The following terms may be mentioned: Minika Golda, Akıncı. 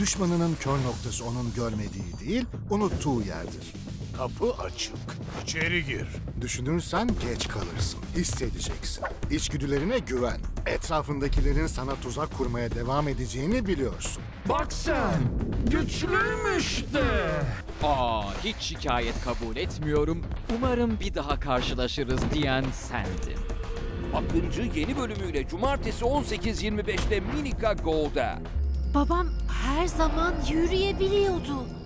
Düşmanının kör noktası onun görmediği değil, unuttuğu yerdir. Kapı açık. İçeri gir. Düşünürsen geç kalırsın. Hissedeceksin. İçgüdülerine güven. Etrafındakilerin sana tuzak kurmaya devam edeceğini biliyorsun. Bak sen! Güçlüymüş de! Hiç şikayet kabul etmiyorum. Umarım bir daha karşılaşırız diyen sendin. Akıncı yeni bölümüyle cumartesi 18.25'te Minika Golda. Babam her zaman yürüyebiliyordu.